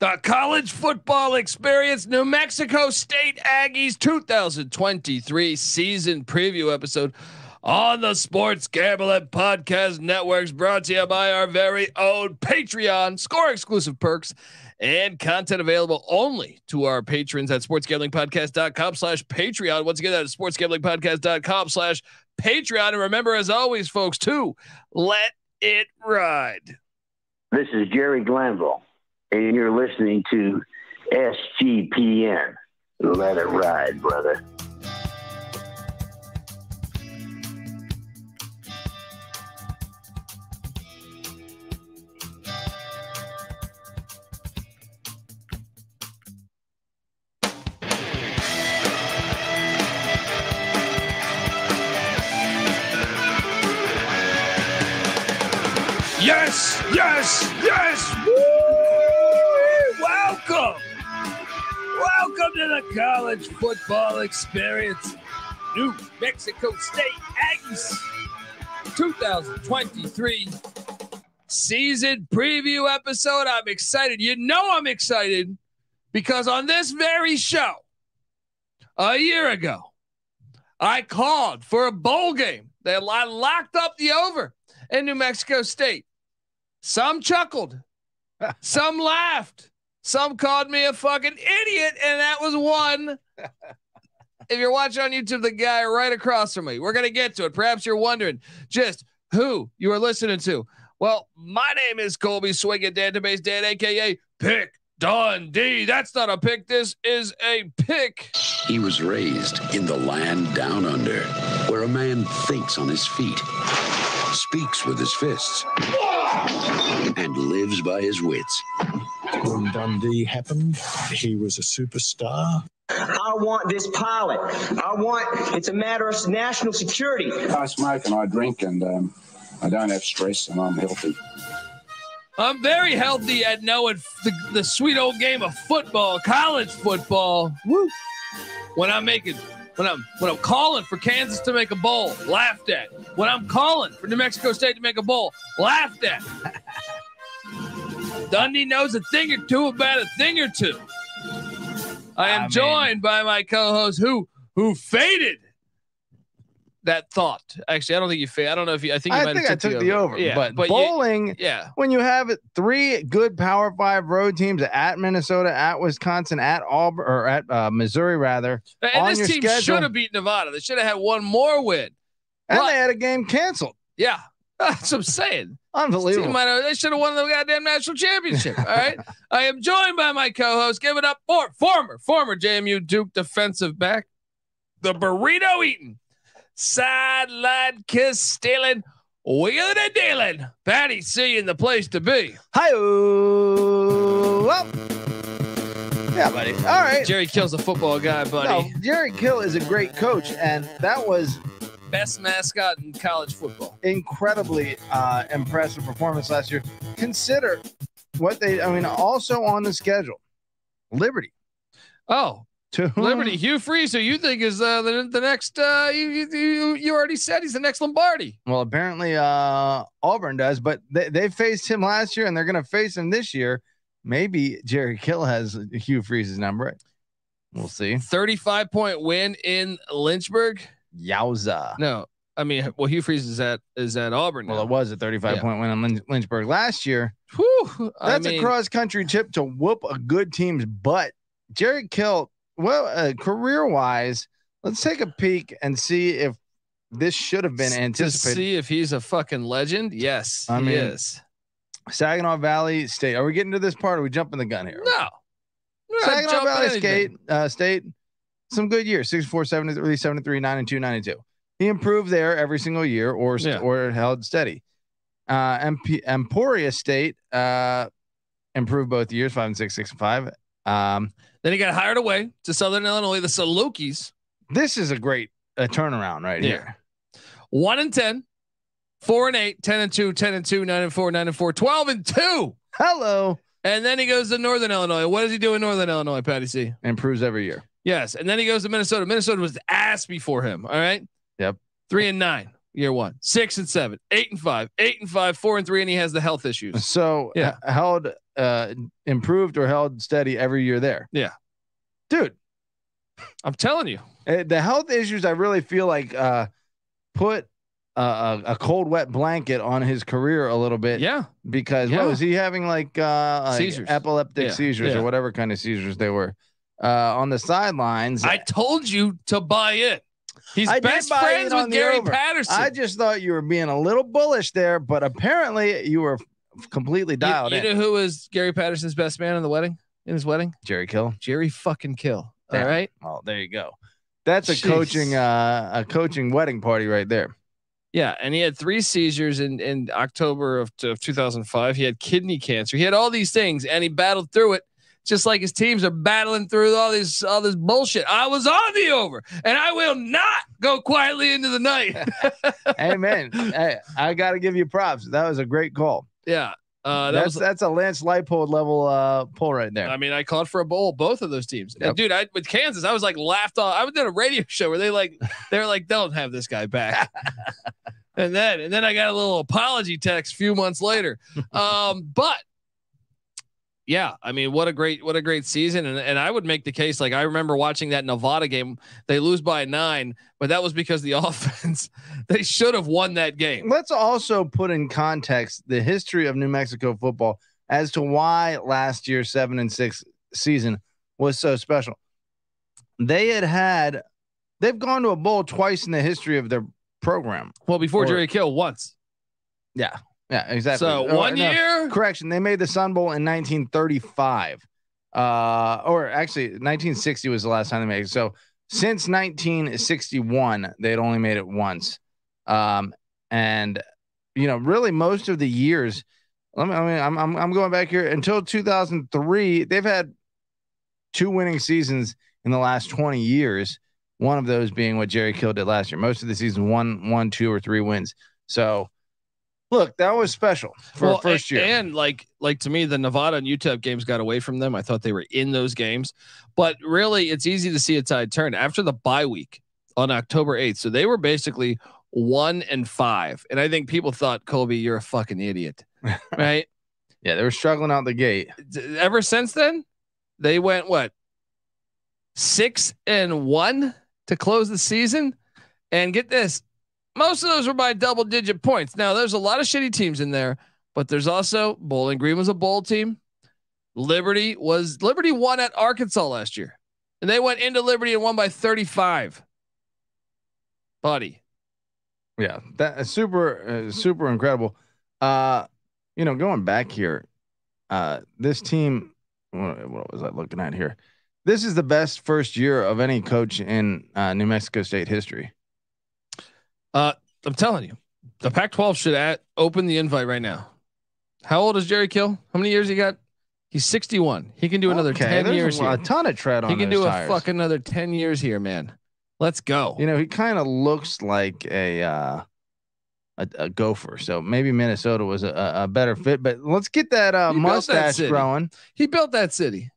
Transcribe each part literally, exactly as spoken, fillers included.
The College Football Experience, New Mexico State Aggies twenty twenty-three season preview episode on the Sports Gambling Podcast Networks, brought to you by our very own Patreon. Score exclusive perks and content available only to our patrons at sportsgamblingpodcast.com slash Patreon. Once again, that is sportsgamblingpodcast.com slash Patreon. And remember, as always, folks, to let it ride. This is Jerry Glanville, and you're listening to S G P N. Let it ride, brother. Yes, yes, yes. Woo! Welcome. Welcome to the College Football Experience. New Mexico State Aggies twenty twenty-three season preview episode. I'm excited. You know I'm excited because on this very show a year ago, I called for a bowl game. They locked up the over in New Mexico State. Some chuckled, some laughed, some called me a fucking idiot, and that was one. If you're watching on YouTube, the guy right across from me, we're going to get to it. Perhaps you're wondering just who you are listening to. Well, my name is Colby Swingin' Dan DeBase Dan, a k a. Pick Dundee. That's not a pick. This is a pick. He was raised in the land down under, where a man thinks on his feet, speaks with his fists, and lives by his wits. When Dundee happened, he was a superstar. I want this pilot. I want, it's a matter of national security. I smoke and I drink and um, I don't have stress and I'm healthy. I'm very healthy at knowing the, the sweet old game of football, college football. Woo. When I'm making... When I'm when I'm calling for Kansas to make a bowl, laughed at. When I'm calling for New Mexico State to make a bowl, laughed at. Dundee knows a thing or two about a thing or two. I am I mean, joined by my co-host who who faded that thought. Actually, I don't think you faded. I don't know if you. I think you I might think have took I took the over. The over. Yeah, but, but bowling. You, yeah. When you have three good Power Five road teams at Minnesota, at Wisconsin, at Auburn, or at uh, Missouri rather. And on this your team schedule, should have beat Nevada. They should have had one more win. And but, they had a game canceled. Yeah, that's what I'm saying. Unbelievable. Have, they should have won the goddamn national championship. All right. I am joined by my co-host. Give it up for former former J M U Duke defensive back, the burrito eating, sideline kiss stealing, wheeling and dealing, Patty C in the place to be. Hi-oh. Well, yeah, buddy. All right. Jerry Kill's a football guy, buddy. No, Jerry Kill is a great coach, and that was best mascot in college football. Incredibly uh, impressive performance last year. Consider what they. I mean, also on the schedule, Liberty. Oh. To Liberty, Hugh Freeze, who you think is uh, the, the next, uh, you, you you already said he's the next Lombardi. Well, apparently uh, Auburn does, but they, they faced him last year and they're going to face him this year. Maybe Jerry Kill has Hugh Freeze's number. We'll see. thirty-five point win in Lynchburg. Yowza. No, I mean, well, Hugh Freeze is at, is at Auburn now. Well, it was a thirty-five point win in Lynch- Lynchburg last year. Whew, That's I mean, a cross-country trip to whoop a good team's butt. Jerry Kill, well, uh, career-wise, let's take a peek and see if this should have been anticipated. To see if he's a fucking legend. Yes, I he mean, is. Saginaw Valley State. Are we getting to this part? Or are we jumping the gun here? No. Saginaw Valley State, uh, State, some good years. six four, seven three, seven three, nine two, nine two. He improved there every single year, or st- yeah. or held steady. Uh, M P- Emporia State uh, improved both years, five and six, six and five. Um, then he got hired away to Southern Illinois, the Salukis. This is a great uh, turnaround right yeah. here. One and ten, four and eight, ten and two, ten and two, nine and four, nine and four, twelve and two. Hello. And then he goes to Northern Illinois. What does he do in Northern Illinois, Patty C? Improves every year. Yes. And then he goes to Minnesota. Minnesota was ass before him. All right. Yep. Three and nine. Year one, six and seven, eight and five, eight and five, four and three, and he has the health issues. So yeah. held uh, improved or held steady every year there. Yeah, dude, I'm telling you, the health issues, I really feel like uh, put uh, a cold, wet blanket on his career a little bit. Yeah, because yeah. what was he having, like, uh, like seizures. epileptic yeah. seizures yeah. or whatever kind of seizures they were uh, on the sidelines. I told you to buy it. He's I best friends with Gary over. Patterson. I just thought you were being a little bullish there, but apparently you were completely dialed you, you in. You know who was Gary Patterson's best man in the wedding? In his wedding? Jerry Kill. Jerry fucking Kill. Damn. All right. Oh, there you go. That's a Jeez. coaching, uh, a coaching wedding party right there. Yeah, and he had three seizures in in October of, of two thousand five. He had kidney cancer. He had all these things, and he battled through it. Just like his teams are battling through all this, all this bullshit. I was on the over, and I will not go quietly into the night. Amen. Hey, I got to give you props. That was a great call. Yeah. Uh, that that's, was, that's a Lance Leipold level uh, pull right there. I mean, I called for a bowl, both of those teams. Yep. And dude, I, with Kansas, I was like laughed off. I was at a radio show where they like, they were like, don't have this guy back. and then, and then I got a little apology text a few months later. Um, but, yeah, I mean, what a great, what a great season. And and I would make the case, like, I remember watching that Nevada game, they lose by nine, but that was because the offense, they should have won that game. Let's also put in context the history of New Mexico football as to why last year's seven and six season was so special. They had had, they've gone to a bowl twice in the history of their program. Well, before or, Jerry Kill once. Yeah. Yeah, exactly. So oh, one no, year correction. They made the Sun Bowl in nineteen thirty-five, uh, or actually nineteen sixty was the last time they made it. So since nineteen sixty-one, they'd only made it once. Um, and you know, really most of the years, let me, I mean, I'm, I'm, I'm going back here until two thousand three, they've had two winning seasons in the last twenty years. One of those being what Jerry Kill did last year. Most of the season, one, one, two or three wins. So, look, that was special for well, first year. And, and like, like to me, the Nevada and U T E P games got away from them. I thought they were in those games, but really it's easy to see a tide turn after the bye week on October eighth. So they were basically one and five. And I think people thought, Colby, you're a fucking idiot, right? Yeah. They were struggling out the gate. Ever since then, they went what? Six and one to close the season. And get this, most of those were by double digit points. Now there's a lot of shitty teams in there, but there's also Bowling Green was a bowl team. Liberty was Liberty won at Arkansas last year, and they went into Liberty and won by thirty-five. Buddy. Yeah. That is super, uh, super incredible. Uh, you know, going back here, uh, this team, what, what was I looking at here? This is the best first year of any coach in uh, New Mexico State history. Uh, I'm telling you, the Pac twelve should at, open the invite right now. How old is Jerry Kill? How many years he got? He's sixty-one. He can do another okay, ten years. A, here. a ton of tread on. He can do tires. a fucking another ten years here, man. Let's go. You know, he kind of looks like a, uh, a, a gopher. So maybe Minnesota was a, a better fit, but let's get that uh, mustache that growing. He built that city.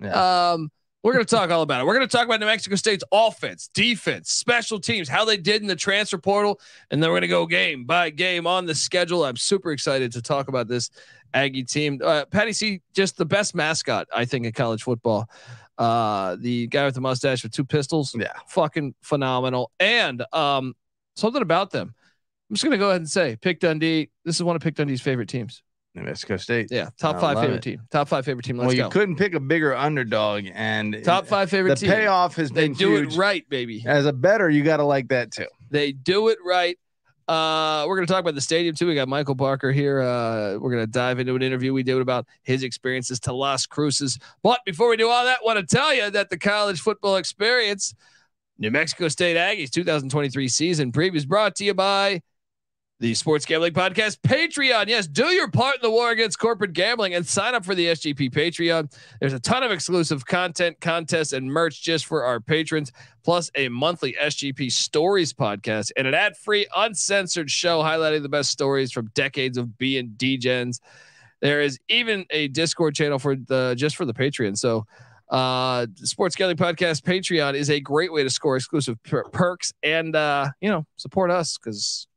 Yeah. Um, We're going to talk all about it. We're going to talk about New Mexico State's offense, defense, special teams, how they did in the transfer portal. And then we're going to go game by game on the schedule. I'm super excited to talk about this Aggie team. Uh, Patty C, just the best mascot, I think, in college football. Uh, the guy with the mustache with two pistols. Yeah. Fucking phenomenal. And um, something about them. I'm just going to go ahead and say, pick Dundee. This is one of Pick Dundee's favorite teams. New Mexico State. Yeah. Top five favorite it. team. Top five favorite team. Let's well, you go. couldn't pick a bigger underdog, and top five favorite the team. The payoff has they been do huge. It right, baby. As a better, you got to like that too. They do it right. Uh, we're going to talk about the stadium too. We got Michael Barker here. Uh, we're going to dive into an interview we did about his experiences to Las Cruces. But before we do all that, I want to tell you that the college football experience, New Mexico State Aggies two thousand twenty-three season previews, brought to you by the Sports Gambling Podcast Patreon. Yes, do your part in the war against corporate gambling and sign up for the S G P Patreon. There's a ton of exclusive content, contests, and merch just for our patrons, plus a monthly S G P Stories podcast and an ad-free, uncensored show highlighting the best stories from decades of B and D gens. There is even a Discord channel for the just for the Patreon. So, uh, Sports Gambling Podcast Patreon is a great way to score exclusive per- perks and uh, you know, support us because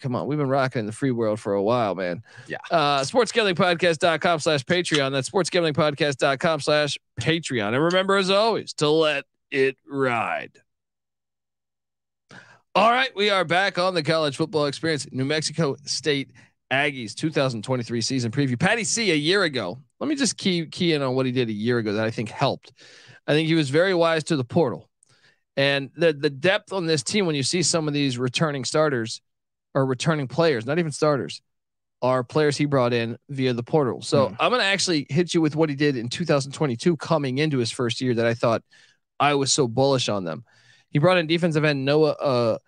Come on, we've been rocking in the free world for a while, man. Yeah. Uh, sports gambling podcast dot com slash Patreon. That's sports gambling podcast dot com slash Patreon. And remember, as always, to let it ride. All right, we are back on the College Football Experience. New Mexico State Aggies two thousand twenty-three season preview. Patty C, a year ago. Let me just key key in on what he did a year ago that I think helped. I think he was very wise to the portal. And the the depth on this team, when you see some of these returning starters, or returning players, not even starters, are players he brought in via the portal. So mm. I'm going to actually hit you with what he did in two thousand twenty-two coming into his first year that I thought I was so bullish on them. He brought in defensive end Noah uh,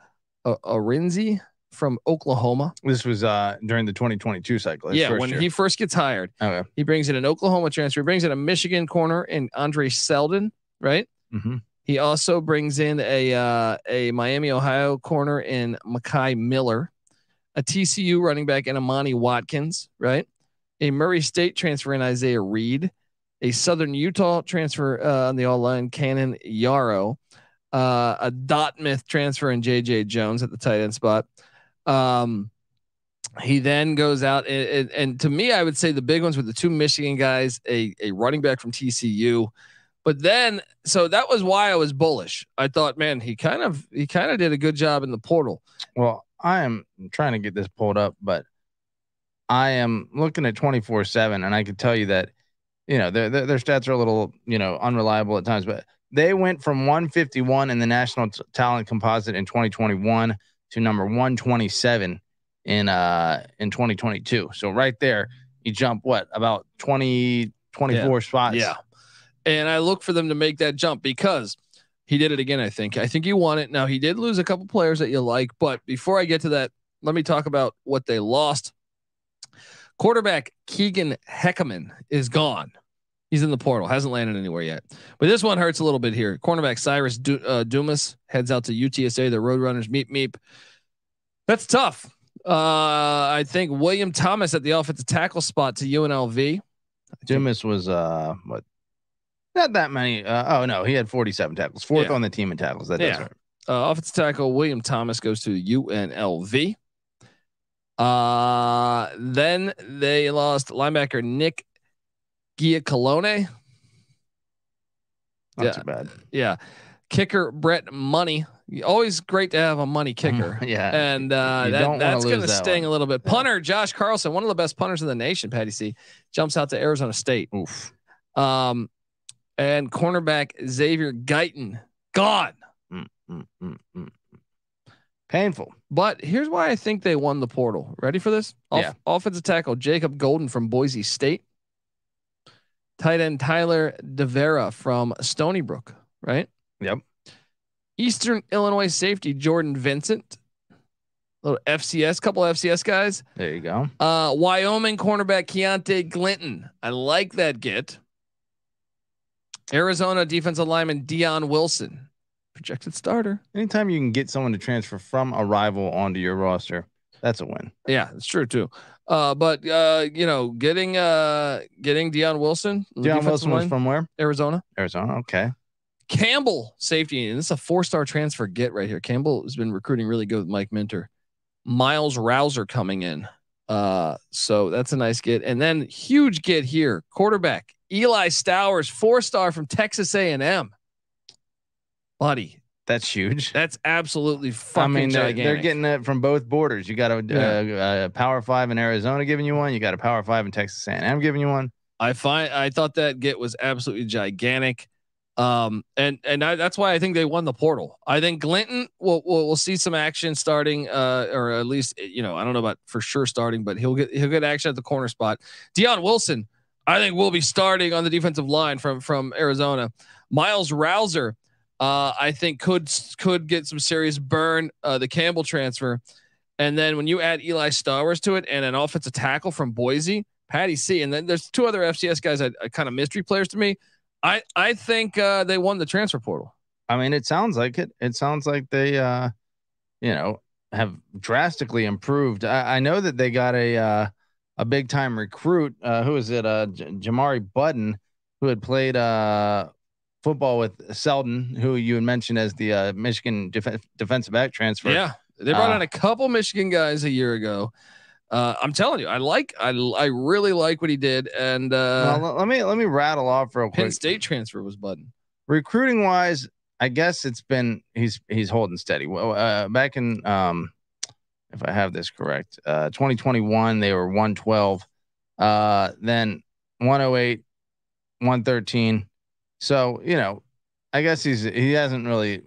uh, Arinzi from Oklahoma. This was uh, during the twenty twenty-two cycle. Yeah, when year. he first gets hired. Okay. He brings in an Oklahoma transfer. He brings in a Michigan corner and Andre Seldon, right? Mm-hmm. He also brings in a uh, a Miami, Ohio corner in Makai Miller, a T C U running back in Imani Watkins, right? A Murray State transfer in Isaiah Reed, a Southern Utah transfer uh, on the all line Cannon Yarrow, uh, a Dartmouth transfer in J J Jones at the tight end spot. Um, he then goes out and, and, and to me, I would say the big ones were the two Michigan guys, a a running back from T C U. But then, so that was why I was bullish. I thought, man, he kind of, he kind of did a good job in the portal. Well, I am trying to get this pulled up, but I am looking at twenty-four seven, and I could tell you that, you know, their, their, their stats are a little, you know, unreliable at times, but they went from one fifty-one in the national t- talent composite in twenty twenty-one to number one twenty-seven in, uh, in twenty twenty-two. So right there, you jump what, about twenty, twenty-four yeah. spots. Yeah. And I look for them to make that jump because he did it again. I think, I think he won it. Now he did lose a couple players that you like, but before I get to that, let me talk about what they lost. Quarterback Keegan Heckerman is gone. He's in the portal. Hasn't landed anywhere yet, but this one hurts a little bit here. Cornerback Cyrus du- uh, Dumas heads out to U T S A, the Roadrunners meep meep. That's tough. Uh, I think William Thomas at the offensive tackle spot to U N L V. Dumas was uh, what, Not that many. Uh, oh, no. He had forty-seven tackles. Fourth yeah. on the team in tackles. That yeah. does hurt. Uh, offensive tackle William Thomas goes to U N L V. Uh, then they lost linebacker Nick Giacalone. Not yeah. too bad. Yeah. Kicker Brett Money. Always great to have a money kicker. yeah. And uh, that, that's going to that sting one. a little bit. Punter yeah. Josh Carlson, one of the best punters in the nation, Patty C, jumps out to Arizona State. Oof. Um, And cornerback Xavier Guyton gone. Mm, mm, mm, mm. Painful. But here's why I think they won the portal. Ready for this? Off- yeah. Offensive tackle Jacob Golden from Boise State. Tight end Tyler DeVera from Stony Brook, right? Yep. Eastern Illinois safety Jordan Vincent. Little F C S, couple of F C S guys. There you go. Uh, Wyoming cornerback Keontae Glinton. I like that get. Arizona defensive lineman Deion Wilson, projected starter. Anytime you can get someone to transfer from a rival onto your roster, that's a win. Yeah, it's true too. Uh, but uh, you know, getting uh, getting Deion Wilson. Deion Wilson was from where? Arizona. Arizona. Okay. Campbell, safety, and this is a four-star transfer get right here. Campbell has been recruiting really good with Mike Minter. Miles Rouser coming in. Uh, so that's a nice get, and then huge get here. Quarterback Eli Stowers, four-star from Texas A and M. Buddy, that's huge. That's absolutely fucking I mean, they're, gigantic. They're getting it from both borders. You got a, yeah. uh, a Power Five in Arizona giving you one. You got a Power Five in Texas A and M giving you one. I find I thought that get was absolutely gigantic, um, and and I, that's why I think they won the portal. I think Glinton will will we'll see some action starting, uh, or at least you know I don't know about for sure starting, but he'll get he'll get action at the corner spot. Deion Wilson. I think we'll be starting on the defensive line from, from Arizona. Miles Rouser, uh, I think could, could get some serious burn, uh, the Campbell transfer. And then when you add Eli Stowers to it and an offensive tackle from Boise, Patty C. And then there's two other F C S guys that are kind of mystery players to me. I, I think, uh, they won the transfer portal. I mean, it sounds like it, it sounds like they, uh, you know, have drastically improved. I, I know that they got a, uh, a big time recruit. Uh, who is it? Uh, J- Jamari Budden, who had played uh, football with Seldon, who you had mentioned as the uh, Michigan def- defensive back transfer. Yeah. They brought uh, in a couple Michigan guys a year ago. Uh, I'm telling you, I like, I, I really like what he did. And uh, well, let me, let me rattle off real quick. Penn State transfer was Budden. Recruiting wise, I guess it's been, he's, he's holding steady. Well, uh, back in, um, if I have this correct, uh, twenty twenty-one, they were one twelve, uh, then one oh eight, one thirteen. So, you know, I guess he's, he hasn't really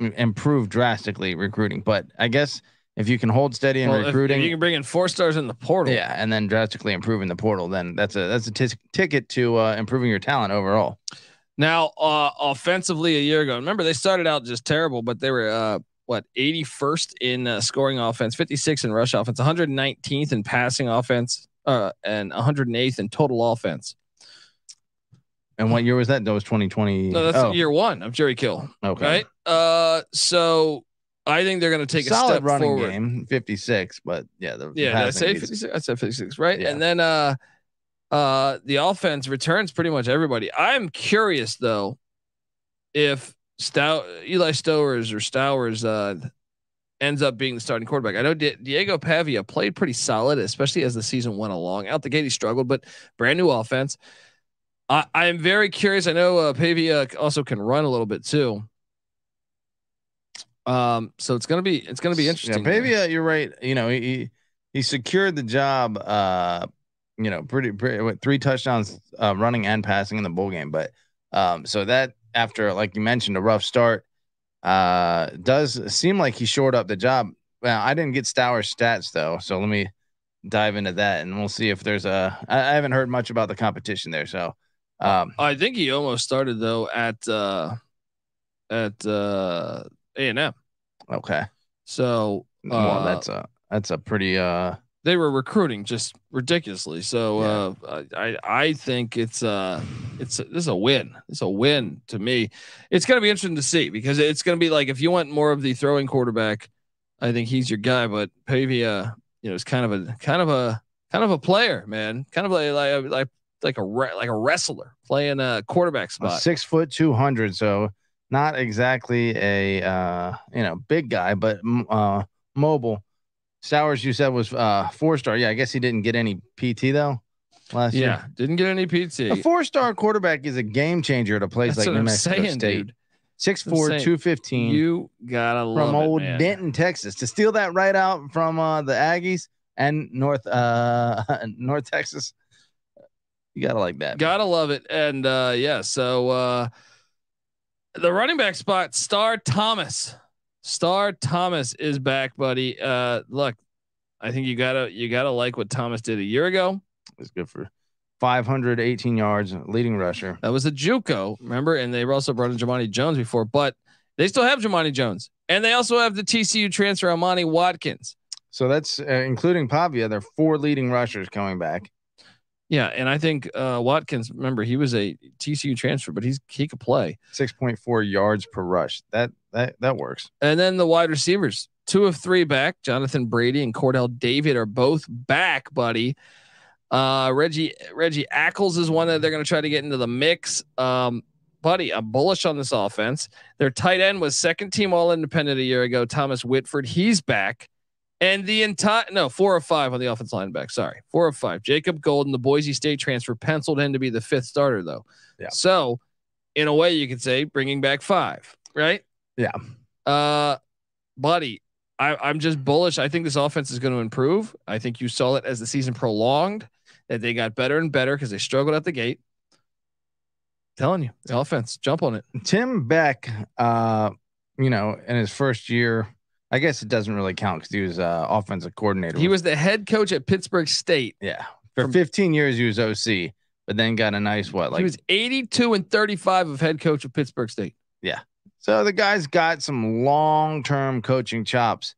improved drastically recruiting, but I guess if you can hold steady in well, recruiting, if you can bring in four stars in the portal. Yeah. And then drastically improving the portal. Then that's a, that's a t- ticket to uh, improving your talent overall. Now, uh, offensively a year ago, remember they started out just terrible, but they were uh, what eighty-first in uh, scoring offense, fifty-sixth in rush offense, one hundred nineteenth in passing offense, uh, and one hundred eighth in total offense. And what year was that? That was twenty twenty. No, that's oh. year one of Jerry Kill. Okay. Right. Uh, so I think they're going to take Solid a step running forward. Game, fifty-six, but yeah. The, yeah. Did I say fifty-six? I said fifty-six, right? Yeah. And then uh, uh, the offense returns pretty much everybody. I'm curious though, if Stow Eli Stowers or Stowers uh, ends up being the starting quarterback. I know Di- Diego Pavia played pretty solid, especially as the season went along. Out the gate, he struggled, but brand new offense. I, I'm very curious. I know uh, Pavia also can run a little bit too. Um, so it's gonna be it's gonna be interesting. Yeah, Pavia, you're right. You know he he secured the job. Uh, you know, pretty, pretty with three touchdowns, uh, running and passing in the bowl game. But um, so that after like you mentioned a rough start, uh, does seem like he shored up the job. Well, I didn't get Stowers' stats though, so let me dive into that and we'll see if there's a. I, I haven't heard much about the competition there, so. Um, I think he almost started though at uh, at uh, A and M. Okay, so uh, well, that's a that's a pretty. Uh, they were recruiting just ridiculously, so yeah. uh, I I think it's uh it's this is a win. It's a win to me. It's gonna be interesting to see because it's gonna be like if you want more of the throwing quarterback, I think he's your guy. But Pavia, you know, is kind of a kind of a kind of a player, man. Kind of like like. like like a re- like a wrestler playing a quarterback spot. A six foot two hundred, so not exactly a uh, you know big guy, but uh, mobile. Stowers, you said was uh, four star. Yeah, I guess he didn't get any P T though last yeah, year. Yeah, didn't get any P T. A four star quarterback is a game changer at a place That's like New I'm Mexico saying, State. Dude. Six four two fifteen. You gotta love from old it, man. Denton, Texas, to steal that right out from uh, the Aggies and North uh, North Texas. You gotta like that. Gotta man. love it. And uh, yeah, so uh, the running back spot, Star Thomas. Star Thomas is back, buddy. Uh, look, I think you gotta you gotta like what Thomas did a year ago. It's good for five hundred eighteen yards, leading rusher. That was a JUCO, remember? And they also brought in Jumonte Jones before, but they still have Jumonte Jones, and they also have the T C U transfer Amani Watkins. So that's uh, including Pavia. There are four leading rushers coming back. Yeah, and I think uh, Watkins. Remember, he was a T C U transfer, but he's he could play. Six point four yards per rush. That that that works. And then the wide receivers, two of three back. Jonathan Brady and Cordell David are both back, buddy. Uh, Reggie Reggie Ackles is one that they're going to try to get into the mix, um, buddy. I'm bullish on this offense. Their tight end was second team All Independent a year ago. Thomas Whitford, he's back. And the entire, no, four of five on the offensive line back. Sorry, four of five. Jacob Golden, the Boise State transfer, penciled in to be the fifth starter, though. Yeah. So, in a way, you could say bringing back five, right? Yeah. Uh, buddy, I, I'm just bullish. I think this offense is going to improve. I think you saw it as the season prolonged, that they got better and better because they struggled at the gate. I'm telling you, the offense, jump on it. Tim Beck, uh, you know, in his first year, I guess it doesn't really count because he was uh, offensive coordinator. He was the head coach at Pittsburgh State. Yeah, for From, fifteen years he was O C, but then got a nice what? Like he was eighty-two and thirty-five of head coach of Pittsburgh State. Yeah, so the guy's got some long-term coaching chops,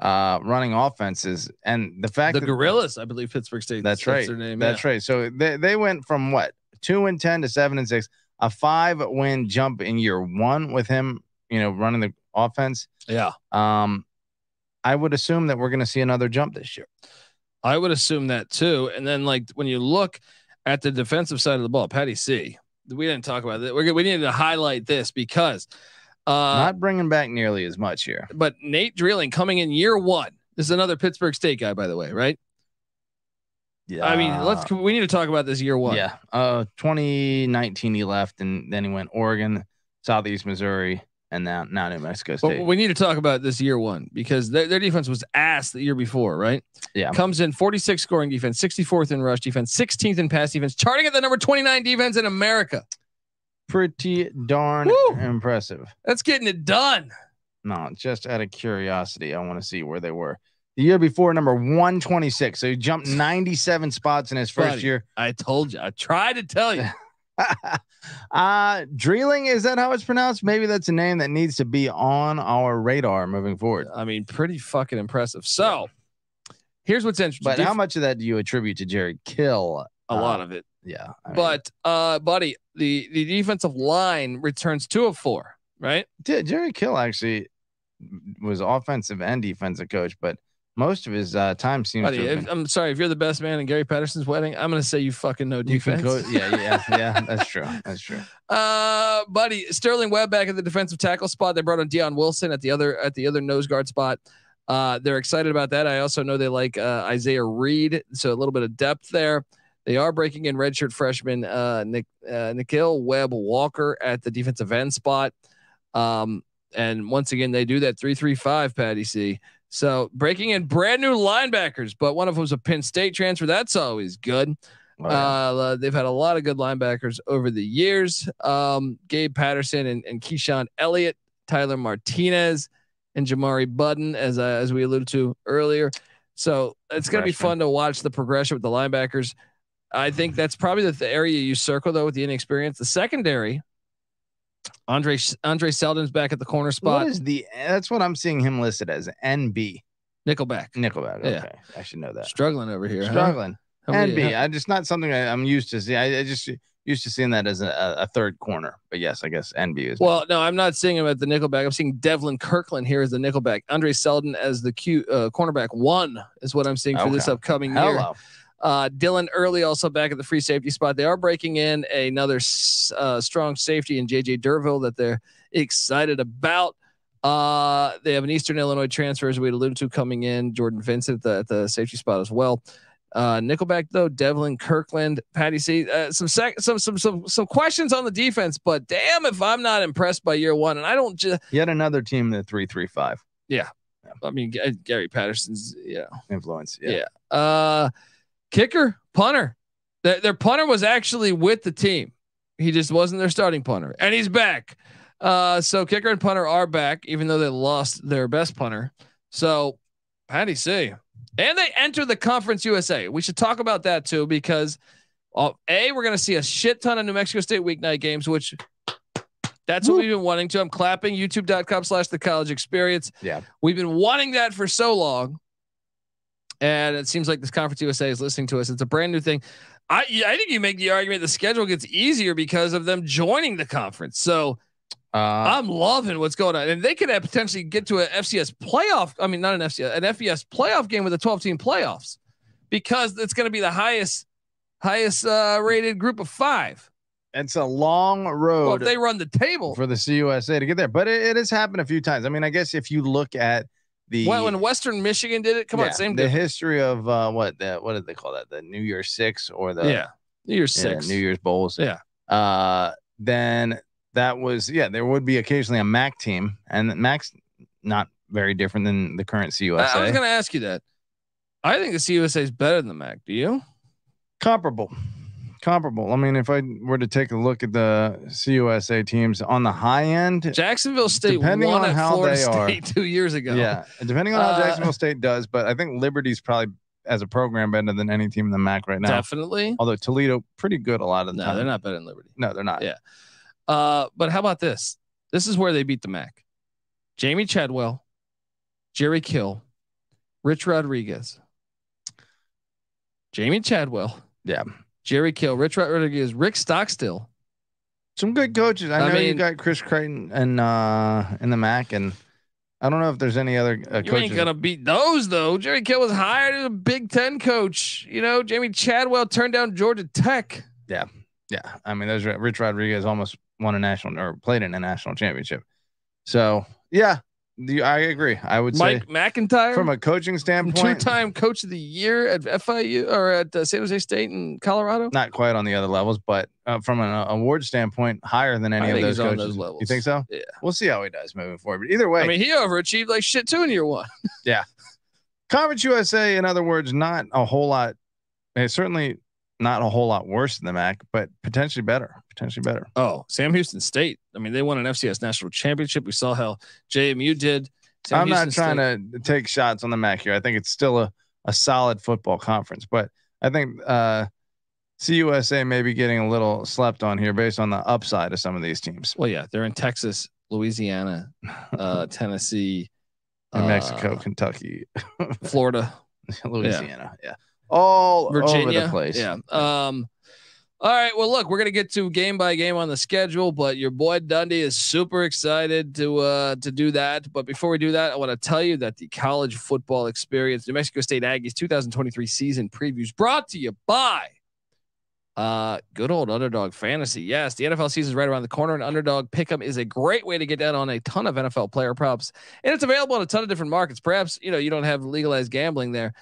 uh, running offenses, and the fact the that Gorillas, I believe Pittsburgh State. That's, that's right. Their name, that's yeah. right. So they they went from what two and ten to seven and six, a five-win jump in year one with him. You know, running the offense. Yeah. Um, I would assume that we're going to see another jump this year. I would assume that too. And then, like when you look at the defensive side of the ball, Patty C. We didn't talk about that. We we needed to highlight this because Uh, Not bringing back nearly as much here. But Nate Drilling coming in year one. This is another Pittsburgh State guy, by the way, right? Yeah. I mean, let's we need to talk about this year one. Yeah. Uh, twenty nineteen he left, and then he went Oregon, Southeast Missouri, and now now New Mexico State. But we need to talk about this year one because their, their defense was ass the year before, right? Yeah. Comes in forty-sixth scoring defense, sixty-fourth in rush defense, sixteenth in pass defense, charting at the number twenty-nine defense in America. Pretty darn Woo! impressive. That's getting it done. No, just out of curiosity, I want to see where they were the year before. Number one twenty-six. So he jumped ninety-seven spots in his first Buddy, year. I told you. I tried to tell you. uh, Drilling, is that how it's pronounced? Maybe that's a name that needs to be on our radar moving forward. I mean, pretty fucking impressive. So here's what's interesting. But how much of that do you attribute to Jerry Kill? A uh, lot of it. Yeah. I mean, but uh, buddy, the, the defensive line returns two of four, right? Did Jerry Kill actually was offensive and defensive coach, but most of his uh, time seems buddy, to have been, I'm sorry. If you're the best man in Gary Patterson's wedding, I'm going to say you fucking know defense. You can yeah. Yeah. Yeah. That's true. That's true. Uh, buddy, Sterling Webb back at the defensive tackle spot. They brought on Deion Wilson at the other, at the other nose guard spot. Uh, they're excited about that. I also know they like uh, Isaiah Reed. So a little bit of depth there. They are breaking in redshirt freshman uh, Nick, uh, Nikhil Webb Walker at the defensive end spot. Um, and once again, they do that three three five Patty C. So breaking in brand new linebackers, but one of them was a Penn State transfer. That's always good. Wow. Uh, they've had a lot of good linebackers over the years. Um, Gabe Patterson and, and Keyshawn Elliott, Tyler Martinez, and Jamari Budden, as uh, as we alluded to earlier. So it's going to be fun to watch the progression with the linebackers. I think that's probably the, the area you circle though with the inexperience. The secondary, Andre Andre Seldon's back at the corner spot. What is the? That's what I'm seeing him listed as N B. Nickelback. Nickelback. Okay, yeah. I should know that. Struggling over here. Struggling. Huh? N B. I just not something I, I'm used to see. I, I just used to seeing that as a, a third corner. But yes, I guess N B is. Well, no, I'm not seeing him at the Nickelback. I'm seeing Devlin Kirkland here as the Nickelback. Andre Seldon as the Q uh, cornerback one is what I'm seeing for okay. this upcoming Hello. year. Uh, Dylan Early also back at the free safety spot. They are breaking in another uh, strong safety in J J Durville that they're excited about. Uh, they have an Eastern Illinois transfer, as we alluded to, coming in. Jordan Vincent the, at the safety spot as well. Uh, Nickelback though, Devlin Kirkland, Patty C. Uh, some sec- some some some some questions on the defense, but damn if I'm not impressed by year one. And I don't just yet another team that three three five. Yeah, I mean G- Gary Patterson's yeah influence. Yeah. yeah. Uh, Kicker, punter. Their, their punter was actually with the team. He just wasn't their starting punter, and he's back. Uh, so kicker and punter are back, even though they lost their best punter. So Patty C. And they enter the Conference U S A. We should talk about that too, because uh, A, we're going to see a shit ton of New Mexico State weeknight games, which that's Woo. what we've been wanting to. I'm clapping. YouTube.com slash the college experience. Yeah. We've been wanting that for so long. And it seems like this Conference U S A is listening to us. It's a brand new thing. I I think you make the argument the schedule gets easier because of them joining the conference. So uh, I'm loving what's going on, and they could potentially get to an F C S playoff. I mean, not an F C S, an F B S playoff game with a twelve team playoffs, because it's going to be the highest highest uh, rated group of five. It's a long road. Well, if they run the table for the C U S A to get there, but it, it has happened a few times. I mean, I guess if you look at The, well, when Western Michigan did it, come yeah, on, same. The difference. History of uh, what the, what did they call that? The New Year's Six or the yeah New Year's yeah, Six, New Year's Bowls. Yeah. Uh, then that was yeah. There would be occasionally a M A C team, and M A C's not very different than the current C U S A. I was going to ask you that. I think the C U S A is better than the M A C. Do you? Comparable, comparable. I mean, if I were to take a look at the C U S A teams on the high end, Jacksonville State won at Florida State two years ago. Yeah, depending on how uh, Jacksonville State does, but I think Liberty's probably as a program better than any team in the M A C right now. Definitely. Although Toledo pretty good a lot of the no, time. They're not better than Liberty. No, they're not. Yeah. Uh, but how about this? This is where they beat the M A C. Jamie Chadwell, Jerry Kill, Rich Rodriguez, Jamie Chadwell. Yeah. Jerry Kill, Rich Rodriguez, Rick Stockstill. Some good coaches. I, I know mean, you got Chris Creighton and uh, in the M A C, and I don't know if there's any other uh, you coaches. Ain't gonna beat those though. Jerry Kill was hired as a Big Ten coach. You know, Jamie Chadwell turned down Georgia Tech. Yeah, yeah. I mean, those Rich Rodriguez almost won a national or played in a national championship. So yeah, the, I agree. I would Mike say Mike McIntyre from a coaching standpoint, two-time coach of the year at F I U or at uh, San Jose State in Colorado. Not quite on the other levels, but uh, from an uh, award standpoint, higher than any I of think those he's coaches. On those levels. You think so? Yeah. We'll see how he does moving forward. But either way, I mean, he overachieved like shit too in year one. Yeah. Conference U S A, in other words, not a whole lot. It's certainly not a whole lot worse than the MAC, but potentially better, potentially better. Oh, Sam Houston State. I mean, they won an F C S national championship. We saw how J M U did. Sam I'm Houston not trying State. to take shots on the MAC here. I think it's still a, a solid football conference, but I think uh, C U S A may be getting a little slept on here based on the upside of some of these teams. Well, yeah, they're in Texas, Louisiana, uh, Tennessee, New Mexico, uh, Kentucky, Florida, Louisiana. Yeah. yeah. All Virginia. Over the place. Yeah. Um, all right. Well, look, we're going to get to game by game on the schedule, but your boy Dundee is super excited to uh, to do that. But before we do that, I want to tell you that the College Football Experience, New Mexico State Aggies twenty twenty-three season previews, brought to you by uh, good old Underdog Fantasy. Yes, the N F L season is right around the corner, and Underdog Pick'em is a great way to get down on a ton of N F L player props. And it's available in a ton of different markets. Perhaps, you know, you don't have legalized gambling there.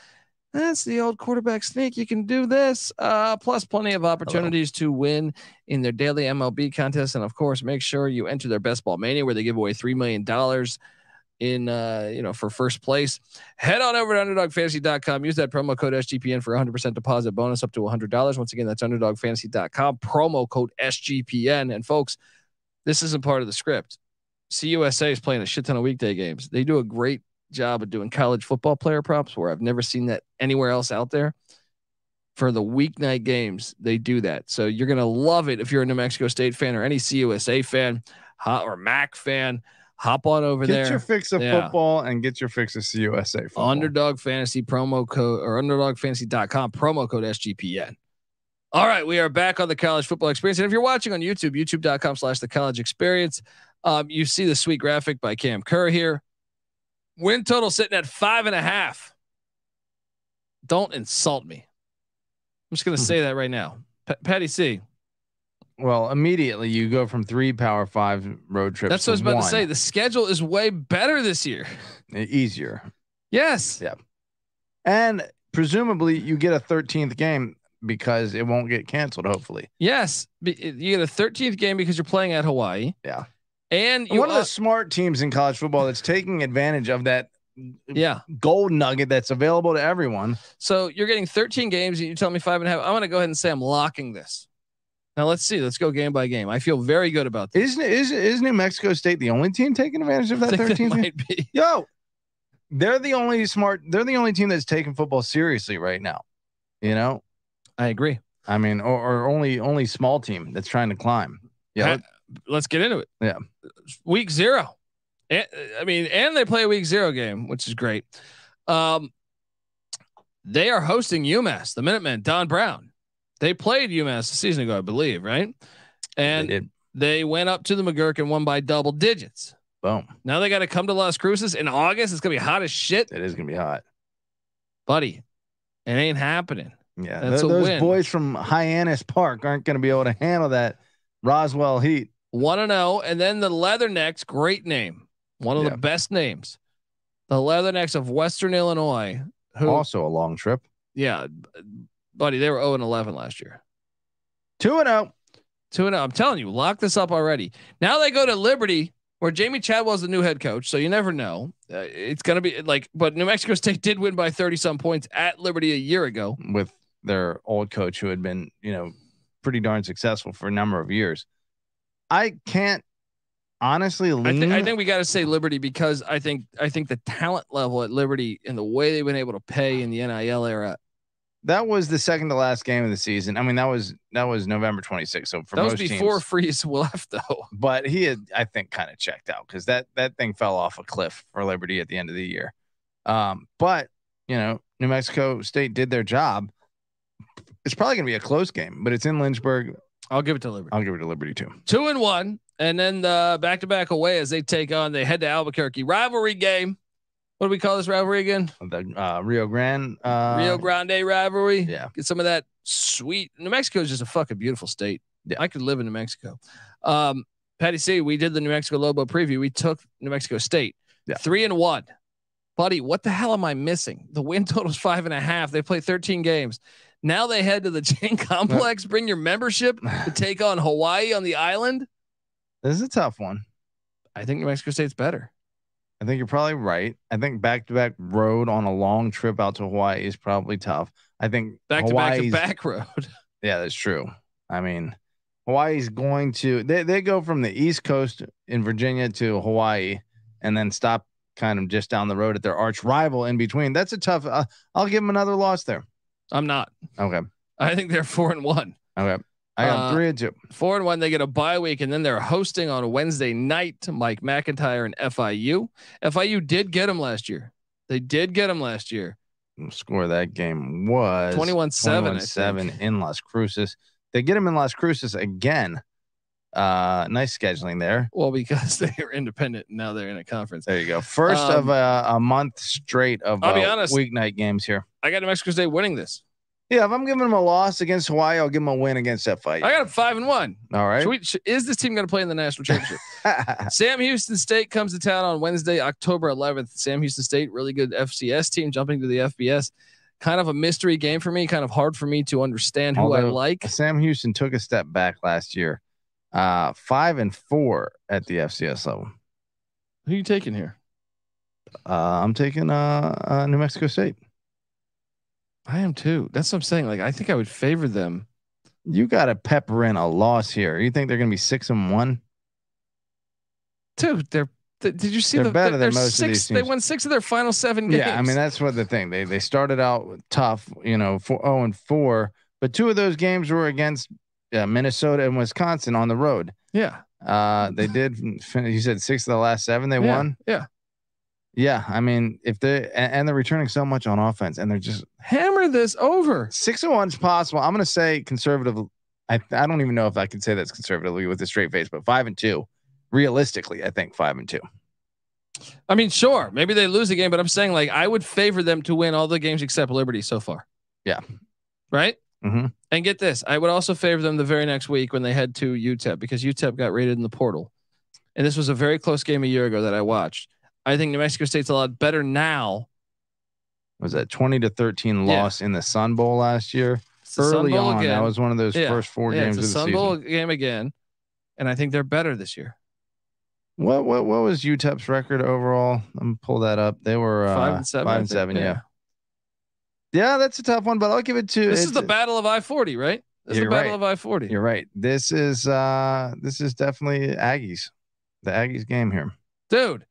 That's the old quarterback sneak. You can do this. Uh, plus plenty of opportunities Hello. to win in their daily M L B contest. And of course, make sure you enter their Best Ball Mania, where they give away three million dollars in, uh, you know, for first place. Head on over to underdog fantasy dot com. Use that promo code S G P N for a hundred percent deposit bonus up to a hundred dollars. Once again, that's underdog fantasy dot com, promo code S G P N. And folks, this isn't part of the script. C U S A is playing a shit ton of weekday games. They do a great job of doing college football player props where I've never seen that anywhere else out there. For the weeknight games, they do that. So you're going to love it. If you're a New Mexico State fan or any C U S A fan or MAC fan, hop on over get there. Get your fix of yeah. football and get your fix of C U S A football. Underdog Fantasy promo code or underdog fantasy dot com promo code S G P N. All right. We are back on the College Football Experience. And if you're watching on YouTube, youtube dot com slash the college experience, um, you see the sweet graphic by Cam Kerr here. Win total sitting at five and a half. Don't insult me. I'm just going to say that right now. P- Patty C. Well, immediately you go from three power five road trips. That's what I was about one. to say. The schedule is way better this year. Easier. Yes. Yeah. And presumably you get a thirteenth game because it won't get canceled. Hopefully. Yes. You get a thirteenth game because you're playing at Hawaii. Yeah. And you one of the smart teams in college football that's taking advantage of that yeah. gold nugget that's available to everyone. So you're getting thirteen games and you tell me five and a half. I'm going to go ahead and say I'm locking this. Now let's see. Let's go game by game. I feel very good about this. Isn't is is New Mexico State the only team taking advantage of that thirteen? Might be. Yo, they're the only smart. They're the only team that's taking football seriously right now. You know, I agree. I mean, or, or only only small team that's trying to climb. Yeah. I, Let's get into it. Yeah. Week zero. And, I mean, and they play a week zero game, which is great. Um, they are hosting UMass, the Minutemen, Don Brown. They played UMass a season ago, I believe. Right. And they, they went up to the McGurk and won by double digits. Boom. Now they got to come to Las Cruces in August. It's going to be hot as shit. It is going to be hot, buddy. It ain't happening. Yeah. That's th- a those win. Boys from Hyannis Park aren't going to be able to handle that Roswell heat. one and oh, and then the Leathernecks, great name. One of yeah. the best names. The Leathernecks of Western Illinois. Who, also a long trip. Yeah. Buddy, they were oh and eleven last year. two and oh. two and oh. I'm telling you, lock this up already. Now they go to Liberty, where Jamie Chadwell's the new head coach, so you never know. Uh, it's going to be like, but New Mexico State did win by thirty-some points at Liberty a year ago. With their old coach who had been, you know, pretty darn successful for a number of years. I can't honestly lean. I, th- I think we got to say Liberty because I think I think the talent level at Liberty and the way they've been able to pay in the N I L era. That was the second to last game of the season. I mean, that was that was November twenty-sixth. So for that most was before teams, Freeze left, though. But he had, I think, kind of checked out because that that thing fell off a cliff for Liberty at the end of the year. Um, but you know, New Mexico State did their job. It's probably gonna be a close game, but it's in Lynchburg. I'll give it to Liberty. I'll give it to Liberty too. Two and one. And then the back to back away as they take on, they head to Albuquerque. Rivalry game. What do we call this rivalry again? The uh, Rio Grande. Uh, Rio Grande rivalry. Yeah. Get some of that sweet. New Mexico is just a fucking beautiful state. Yeah. I could live in New Mexico. Um, Patty C, we did the New Mexico Lobo preview. We took New Mexico State. Yeah. Three and one. Buddy, what the hell am I missing? The win total is five and a half. They play thirteen games. Now they head to the chain complex. Bring your membership to take on Hawaii on the island. This is a tough one. I think New Mexico State's better. I think you're probably right. I think back-to-back road on a long trip out to Hawaii is probably tough. I think back-to-back to back road. Yeah, that's true. I mean, Hawaii's going to they they go from the East Coast in Virginia to Hawaii, and then stop kind of just down the road at their arch rival in between. That's a tough. Uh, I'll give them another loss there. I'm not. Okay. I think they're four and one. Okay. I got uh, three and two. Four and one. They get a bye week, and then they're hosting on Wednesday night to Mike McIntyre and F I U. F I U did get them last year. They did get them last year. The score that game was twenty-one seven in Las Cruces. They get them in Las Cruces again. Uh, nice scheduling there. Well, because they are independent and now they're in a conference. There you go. First um, of a, a month straight of I'll uh, be honest, weeknight games here. I got New Mexico State winning this. Yeah, if I'm giving them a loss against Hawaii, I'll give them a win against that fight. I got a five and one. All right. Should we, should, is this team going to play in the national championship? Sam Houston State comes to town on Wednesday, October eleventh. Sam Houston State, really good F C S team jumping to the F B S. Kind of a mystery game for me. Kind of hard for me to understand who Although I like. Sam Houston took a step back last year, uh, five and four at the F C S level. Who are you taking here? Uh, I'm taking uh, uh, New Mexico State. I am too. That's what I'm saying. Like, I think I would favor them. You got to pepper in a loss here. You think they're going to be six and one? Dude, they're th- did you see they're the, better they're, than they're most six, of these teams. They won six of their final seven games. Yeah, I mean that's what the thing. They they started out tough, you know, four, oh and four, but two of those games were against uh, Minnesota and Wisconsin on the road. Yeah. Uh, they did. You said six of the last seven they yeah, won. Yeah. Yeah, I mean, if they and they're returning so much on offense, and they're just hammer this over. Six and one's possible. I'm gonna say conservative. I I don't even know if I can say that's conservatively with a straight face, but five and two, realistically, I think five and two. I mean, sure, maybe they lose the game, but I'm saying like I would favor them to win all the games except Liberty so far. Yeah, right. Mm-hmm. And get this, I would also favor them the very next week when they head to U T E P because U T E P got rated in the portal, and this was a very close game a year ago that I watched. I think New Mexico State's a lot better now. Was that twenty to thirteen loss yeah. in the Sun Bowl last year? Early Sun Bowl on, again. That was one of those yeah. first four yeah, games it's a of the Sun season. Bowl game again, and I think they're better this year. What what what was U T E P's record overall? Let me pull that up. They were uh, five and seven. Five and seven, yeah. yeah. Yeah, that's a tough one, but I'll give it to. This is the Battle of I forty, right? This is the Battle right. of I forty. You're right. This is uh this is definitely Aggies, the Aggies game here, dude.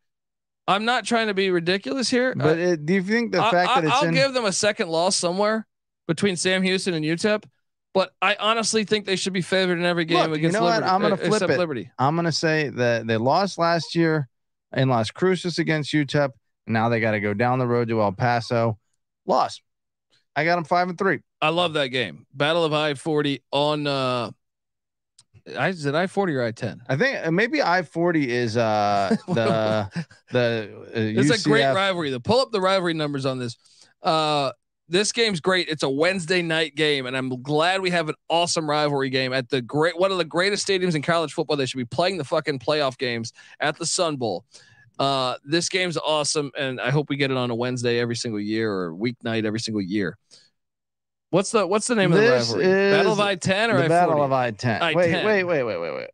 I'm not trying to be ridiculous here, but it, do you think the I, fact I, that it's I'll in- give them a second loss somewhere between Sam Houston and U T E P, but I honestly think they should be favored in every game Look, against you know Liberty. What? I'm going to uh, flip it. Liberty. I'm going to say that they lost last year in Las Cruces against U T E P. Now they got to go down the road to El Paso. Loss. I got them five and three. I love that game. Battle of I forty on. Uh, I is it I forty or I ten? I think maybe I forty is uh the the uh, it's U C F. A great rivalry. The pull up the rivalry numbers on this. Uh this game's great. It's a Wednesday night game, and I'm glad we have an awesome rivalry game at the great one of the greatest stadiums in college football. They should be playing the fucking playoff games at the Sun Bowl. Uh this game's awesome, and I hope we get it on a Wednesday every single year or weeknight every single year. What's the what's the name of the rivalry? Battle of I ten or I forty? Battle of I ten. Wait, wait, wait, wait, wait, wait.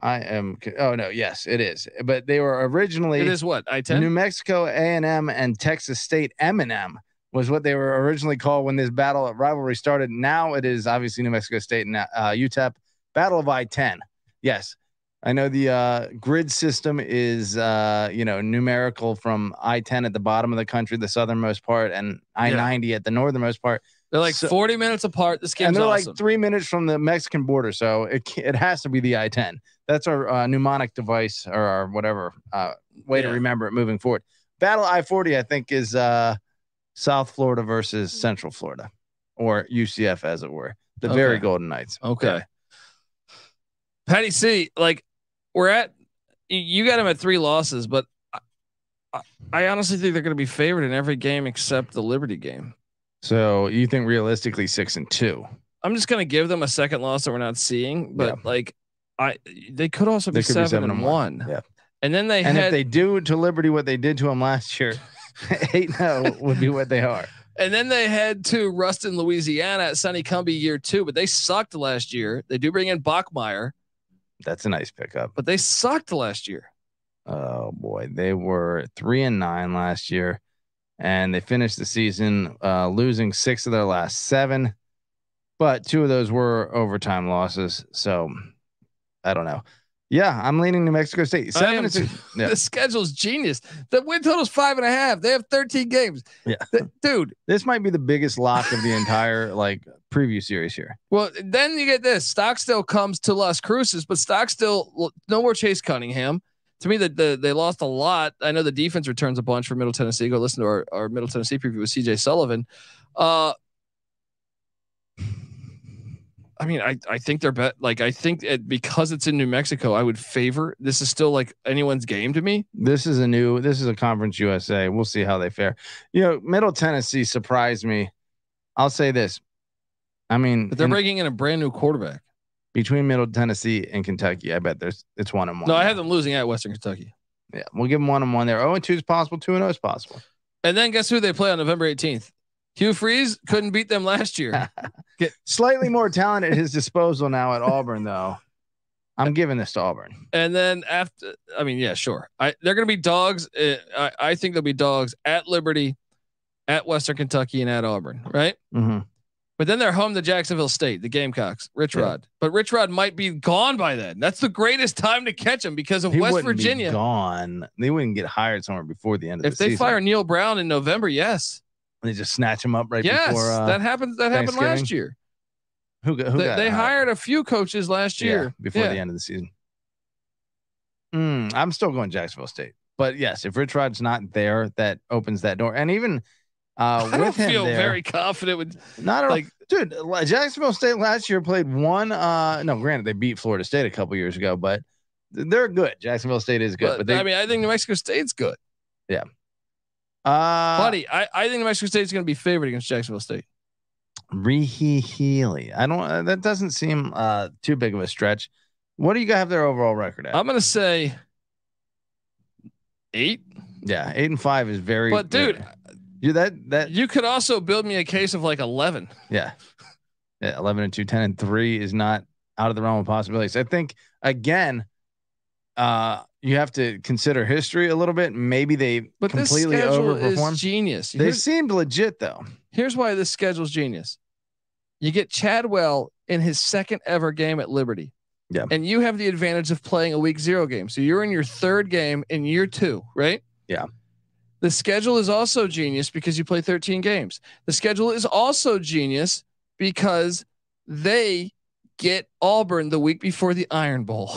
I am. Oh no, yes, it is. But they were originally. It is what I ten. New Mexico A and M and Texas State M and M was what they were originally called when this battle of rivalry started. Now it is obviously New Mexico State and uh, U T E P. Battle of I ten. Yes, I know the uh, grid system is uh, you know numerical from I ten at the bottom of the country, the southernmost part, and I ninety yeah. at the northernmost part. They're like so, forty minutes apart. This game's and they're awesome. Like three minutes from the Mexican border, so it it has to be the I ten. That's our uh, mnemonic device or our whatever uh, way yeah. to remember it moving forward. Battle I forty, I think, is uh, South Florida versus Central Florida, or U C F as it were, the okay. very Golden Knights. Okay, yeah. Patty C, like we're at. You got them at three losses, but I, I honestly think they're going to be favored in every game except the Liberty game. So you think realistically six and two? I'm just gonna give them a second loss that we're not seeing, but yeah. like I they could also be seven, be seven and one. one. Yeah. And then they and had, if they do to Liberty what they did to them last year, eight no would be what they are. And then they head to Ruston, Louisiana at Sonny Cumbie year two, but they sucked last year. They do bring in Bachmeyer. That's a nice pickup. But they sucked last year. Oh boy, they were three and nine last year, and they finished the season uh, losing six of their last seven, but two of those were overtime losses. So I don't know. Yeah, I'm leaning New Mexico State. Seven is yeah. The schedule's genius. The win total's five and a half. They have thirteen games. Yeah, the, dude, this might be the biggest lock of the entire like preview series here. Well, then you get this. Stockstill comes to Las Cruces, but Stockstill no more Chase Cunningham. To me, that the, they lost a lot. I know the defense returns a bunch for Middle Tennessee. Go listen to our, our Middle Tennessee preview with C J Sullivan. Uh, I mean, I, I think they're bet. Like, I think it, because it's in New Mexico, I would favor. This is still like anyone's game to me. This is a new, this is a Conference U S A. We'll see how they fare. You know, Middle Tennessee surprised me. I'll say this. I mean, but they're in, bringing in a brand new quarterback between Middle Tennessee and Kentucky. I bet there's, it's one and one. No, I have them losing at Western Kentucky. Yeah. We'll give them one and one there. Oh, and two is possible. Two and oh is possible. And then guess who they play on November eighteenth? Hugh Freeze couldn't beat them last year. Get slightly more talent at his disposal now at Auburn, though. I'm giving this to Auburn. And then after, I mean, yeah, sure. I, they're going to be dogs. Uh, I, I think they'll be dogs at Liberty, at Western Kentucky, and at Auburn, right? Mm-hmm. But then they're home to Jacksonville State, the Gamecocks, Rich Rod. Yeah. But Rich Rod might be gone by then. That's the greatest time to catch him because of he West Virginia. Be gone. They wouldn't get hired somewhere before the end of if the season. If they fire Neil Brown in November, yes. They just snatch him up right yes, before. Uh, that happened. That happened last year. Who, who they, got they hired a few coaches last year yeah, before yeah. the end of the season. Mm, I'm still going Jacksonville State, but yes, if Rich Rod's not there, that opens that door. And even uh, I with don't him feel there, very confident with not like all, dude. Jacksonville State last year played one. Uh, no, granted they beat Florida State a couple years ago, but they're good. Jacksonville State is good, but, but they, I mean, I think New Mexico State's good. Yeah. Uh, buddy, I, I think New Mexico State is going to be favored against Jacksonville State. Rehe Healy. I don't, uh, that doesn't seem uh, too big of a stretch. What do you have their overall record at? I'm going to say eight. Yeah. Eight and five is very, but dude, very, you, that, that you could also build me a case of like eleven. Yeah. yeah. eleven and two, ten and three is not out of the realm of possibilities. I think again, uh, you have to consider history a little bit. Maybe they but completely this overperformed. Is genius. Here's, they seemed legit though. Here's why this schedule's genius. You get Chadwell in his second ever game at Liberty. Yeah. And you have the advantage of playing a week zero game. So you're in your third game in year two, right? Yeah. The schedule is also genius because you play thirteen games. The schedule is also genius because they get Auburn the week before the Iron Bowl.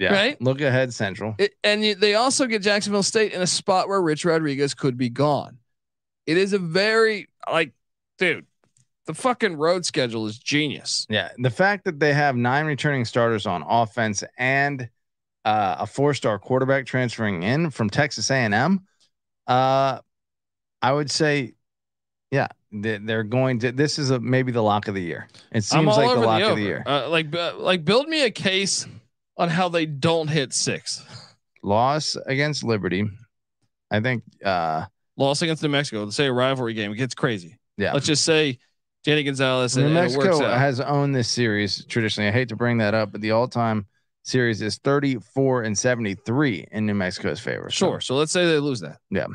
Yeah. Right. Look ahead, Central. It, and you, they also get Jacksonville State in a spot where Rich Rodriguez could be gone. It is a very like, dude, the fucking road schedule is genius. Yeah. And the fact that they have nine returning starters on offense and uh, a four-star quarterback transferring in from Texas A and M, uh, I would say, yeah, they, they're going to. This is a, maybe the lock of the year. It seems like the lock the of the year. Uh, like, uh, like, build me a case on how they don't hit six. Loss against Liberty. I think uh loss against New Mexico. Let's say a rivalry game. It gets crazy. Yeah. Let's just say Jenny Gonzalez. New and, Mexico and it works has out. owned this series traditionally. I hate to bring that up, but the all time series is thirty-four and seventy-three in New Mexico's favor. So. Sure. So let's say they lose that. Yeah.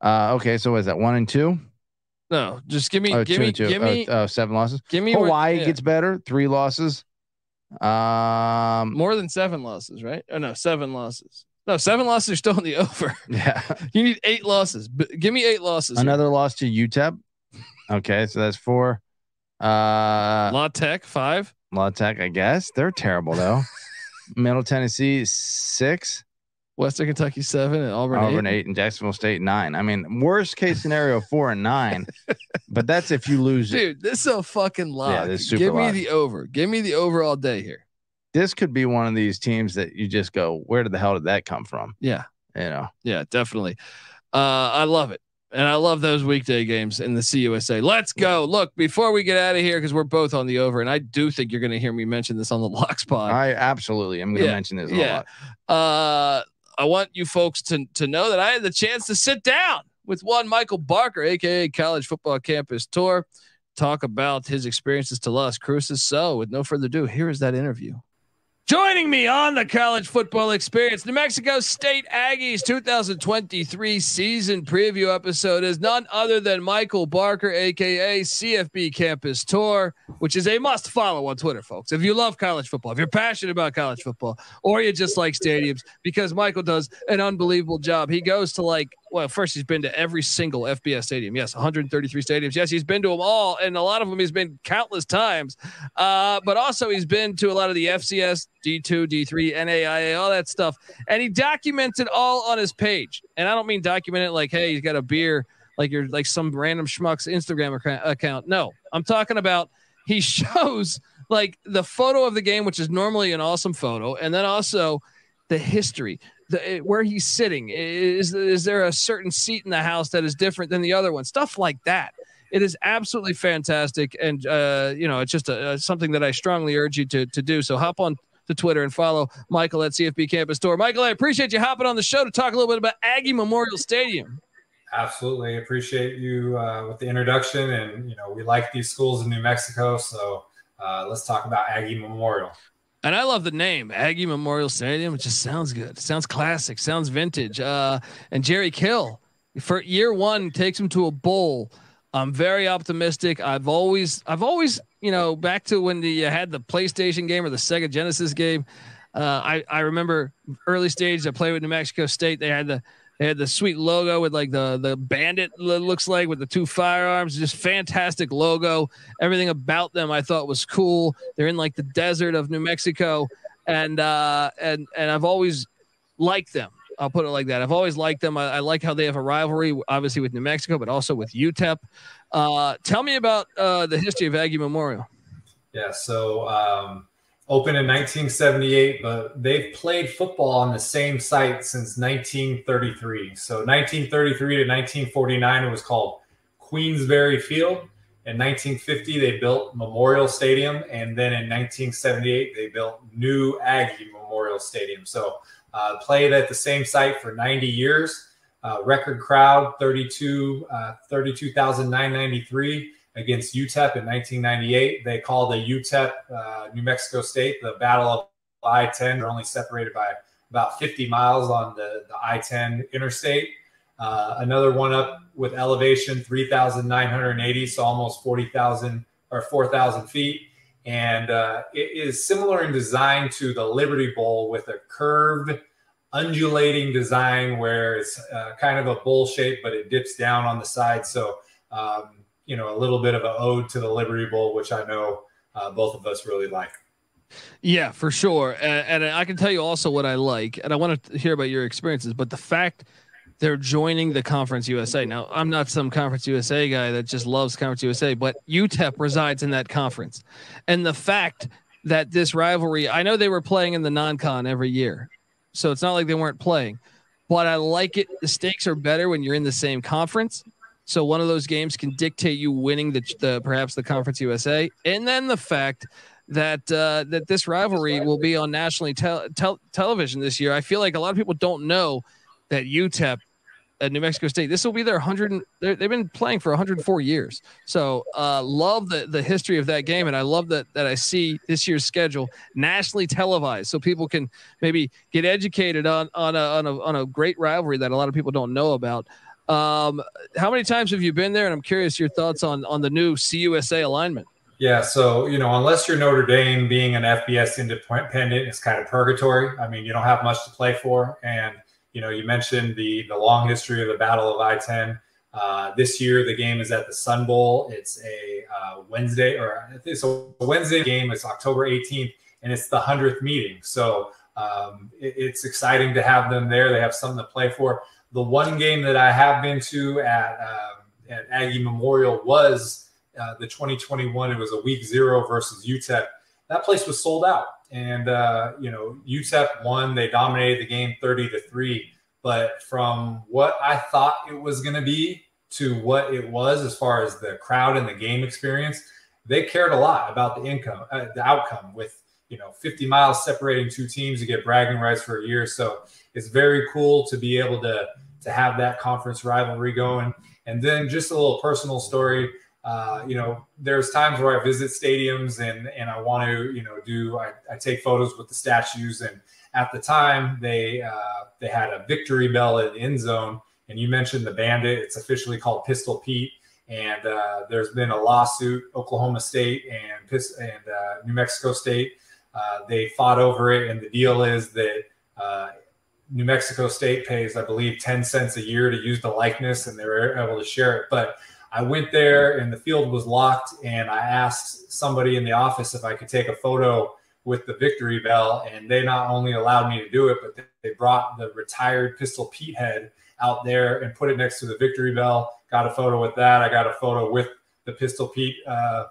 Uh, okay. So what is that? One and two? No, just give me, oh, give me, give oh, me oh, seven losses. Give me Hawaii yeah. gets better. Three losses. Um, more than seven losses, right? Oh no, seven losses. No, seven losses are still in the over. Yeah, you need eight losses. B- give me eight losses. Another here. Loss to U T E P. Okay, so that's four. Uh, La Tech five. La Tech, I guess they're terrible though. Middle Tennessee six. Western Kentucky seven and Auburn, Auburn eight. eight and Jacksonville State nine. I mean, worst case scenario four and nine, but that's if you lose Dude, it. Dude, this is a fucking lock. Yeah, this is super Give lock. me the over. Give me the over all day here. This could be one of these teams that you just go, where the hell did that come from? Yeah, you know. Yeah, definitely. Uh, I love it. And I love those weekday games in the C U S A. Let's go. Look, before we get out of here, because we're both on the over, and I do think you're going to hear me mention this on the Locks Pod. I absolutely am going to yeah, mention this a yeah. lot. Uh, I want you folks to, to know that I had the chance to sit down with one Michael Barker, a k a. College Football Campus Tour, talk about his experiences to Las Cruces. So with no further ado, here is that interview. Joining me on the College Football Experience, New Mexico State Aggies twenty twenty-three season preview episode is none other than Michael Barker, a k a. C F B Campus Tour, which is a must follow on Twitter, folks. If you love college football, if you're passionate about college football, or you just like stadiums, because Michael does an unbelievable job. He goes to like, well, first he's been to every single F B S stadium. Yes, one hundred thirty-three stadiums. Yes, he's been to them all, and a lot of them he's been countless times. Uh, but also he's been to a lot of the F C S, D two, D three, N A I A, all that stuff. And he documents it all on his page. And I don't mean document it like, hey, he's got a beer, like you're like some random schmuck's Instagram account. No, I'm talking about he shows like the photo of the game, which is normally an awesome photo, and then also the history. The, where he's sitting, is is there a certain seat in the house that is different than the other one? Stuff like that. It is absolutely fantastic, and uh, you know, it's just a, a, something that I strongly urge you to to do. So hop on to Twitter and follow Michael at C F B Campus Tour. Michael, I appreciate you hopping on the show to talk a little bit about Aggie Memorial Stadium. Absolutely, appreciate you uh, with the introduction, and you know, we like these schools in New Mexico, so uh, let's talk about Aggie Memorial. And I love the name Aggie Memorial Stadium. It just sounds good. It sounds classic, sounds vintage. Uh, and Jerry Kill for year one takes him to a bowl. I'm very optimistic. I've always, I've always, you know, back to when you had the PlayStation game or the Sega Genesis game. Uh, I, I remember early stage, I played with New Mexico State. They had the, they had the sweet logo with like the, the bandit looks like with the two firearms, just fantastic logo. Everything about them I thought was cool. They're in like the desert of New Mexico. And, uh, and, and I've always liked them. I'll put it like that. I've always liked them. I, I like how they have a rivalry, obviously with New Mexico, but also with U T E P. Uh, tell me about uh, the history of Aggie Memorial. Yeah. So, um, opened in nineteen seventy-eight, but they've played football on the same site since nineteen thirty-three. So nineteen thirty-three to nineteen forty-nine, it was called Queensberry Field. In nineteen fifty, they built Memorial Stadium. And then in nineteen seventy-eight, they built New Aggie Memorial Stadium. So uh, played at the same site for ninety years. Uh, record crowd, thirty-two thousand nine hundred ninety-three. Against U T E P in nineteen ninety-eight. They called the U T E P uh, New Mexico State the Battle of I ten. They're only separated by about fifty miles on the, the I ten interstate. Uh, another one up with elevation, three thousand nine hundred eighty, so almost forty thousand or four thousand feet. And uh, it is similar in design to the Liberty Bowl with a curved, undulating design where it's uh, kind of a bowl shape, but it dips down on the side. So, um, you know, a little bit of an ode to the Liberty Bowl, which I know uh, both of us really like. Yeah, for sure. And, and I can tell you also what I like, and I want to hear about your experiences, but the fact they're joining the Conference U S A. Now, I'm not some Conference U S A guy that just loves Conference U S A, but U T E P resides in that conference. And the fact that this rivalry, I know they were playing in the non-con every year, so it's not like they weren't playing, but I like it. The stakes are better when you're in the same conference. So one of those games can dictate you winning the, the perhaps the Conference U S A, and then the fact that uh, that this rivalry will be on nationally te- te- television this year. I feel like a lot of people don't know that U T E P at New Mexico State, this will be their hundred. They've been playing for one hundred four years. So uh, love the the history of that game, and I love that that I see this year's schedule nationally televised, so people can maybe get educated on on a on a, on a great rivalry that a lot of people don't know about. Um, how many times have you been there? And I'm curious your thoughts on, on the new C U S A alignment. Yeah. So, you know, unless you're Notre Dame, being an F B S independent is kind of purgatory. I mean, you don't have much to play for. And, you know, you mentioned the, the long history of the Battle of I ten. Uh, this year, the game is at the Sun Bowl. It's a uh, Wednesday or it's a Wednesday game. It's October eighteenth, and it's the hundredth meeting. So um, it, it's exciting to have them there. They have something to play for. The one game that I have been to at, um, at Aggie Memorial was uh, the twenty twenty-one. It was a week zero versus U T E P. That place was sold out. And, uh, you know, U T E P won. They dominated the game thirty to three. But from what I thought it was going to be to what it was as far as the crowd and the game experience, they cared a lot about the income, uh, the outcome with, you know, fifty miles separating two teams to get bragging rights for a year. So it's very cool to be able to, to have that conference rivalry going. And then just a little personal story. Uh, you know, there's times where I visit stadiums and, and I want to, you know, do, I, I take photos with the statues. And at the time they, uh, they had a victory bell in the end zone. And you mentioned the bandit, it's officially called Pistol Pete. And uh, there's been a lawsuit, Oklahoma State and, and uh, New Mexico State. Uh, they fought over it. And the deal is that uh, New Mexico State pays, I believe, ten cents a year to use the likeness, and they were able to share it. But I went there and the field was locked, and I asked somebody in the office if I could take a photo with the victory bell. And they not only allowed me to do it, but they brought the retired Pistol Pete head out there and put it next to the victory bell. Got a photo with that. I got a photo with the Pistol Pete uh,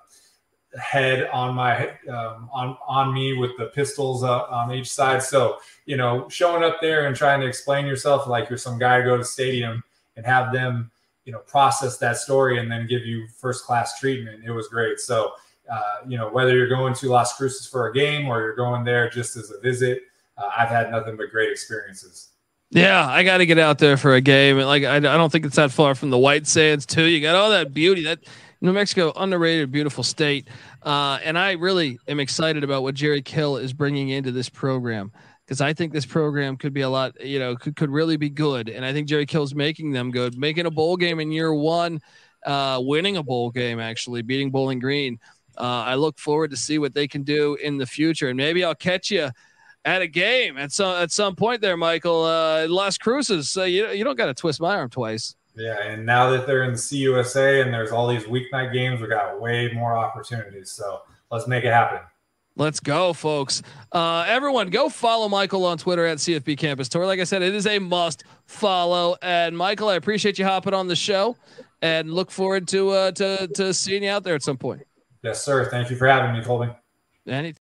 head on my um, on on me with the pistols uh, on each side. So, you know, showing up there and trying to explain yourself like you're some guy to go to the stadium and have them, you know, process that story and then give you first class treatment. It was great. So, uh, you know, whether you're going to Las Cruces for a game or you're going there just as a visit, uh, I've had nothing but great experiences. Yeah, I got to get out there for a game. And like, I, I don't think it's that far from the White Sands too. You got all that beauty, that New Mexico, underrated, beautiful state. Uh, and I really am excited about what Jerry Kill is bringing into this program, because I think this program could be a lot, you know, could, could really be good. And I think Jerry Kill's making them good, making a bowl game in year one, uh, winning a bowl game, actually beating Bowling Green. Uh, I look forward to see what they can do in the future. And maybe I'll catch you at a game at some, at some point there, Michael, uh, Las Cruces. So you, you don't got to twist my arm twice. Yeah. And now that they're in the C U S A and there's all these weeknight games, we got way more opportunities. So let's make it happen. Let's go, folks. Uh, everyone go follow Michael on Twitter at C F B Campus Tour. Like I said, it is a must follow. And Michael, I appreciate you hopping on the show and look forward to, uh, to, to seeing you out there at some point. Yes, sir. Thank you for having me, Colby. Anytime.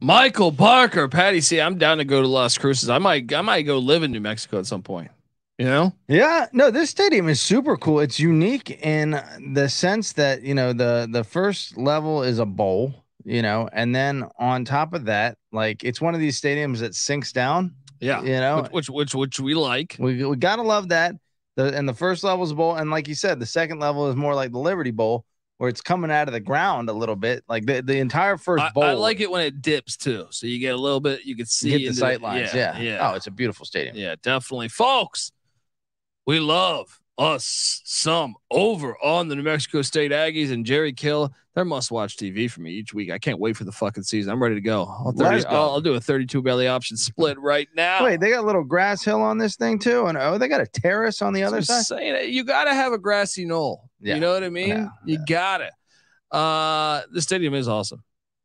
Michael Barker, Patty C. I'm down to go to Las Cruces. I might, I might go live in New Mexico at some point, you know? Yeah, no, this stadium is super cool. It's unique in the sense that, you know, the, the first level is a bowl, you know, and then on top of that, like it's one of these stadiums that sinks down. Yeah. You know, which, which, which, which we like, we, we gotta love that. The, and the first level is a bowl. And like you said, the second level is more like the Liberty Bowl, where it's coming out of the ground a little bit, like the, the entire first bowl. I, I like it when it dips too. So you get a little bit, you can see you hit the sight lines. Yeah, yeah. yeah. Oh, it's a beautiful stadium. Yeah, definitely. Folks, we love us some over on the New Mexico State Aggies and Jerry Kill. They're must watch T V for me each week. I can't wait for the fucking season. I'm ready to go. I'll, thirty, go. I'll, I'll do a thirty-two belly option split right now. Wait, they got a little grass hill on this thing too. And oh, they got a terrace on the That's other side. Saying, you got to have a grassy knoll. Yeah. You know what I mean? Yeah, you yeah. got it. Uh, the stadium is awesome.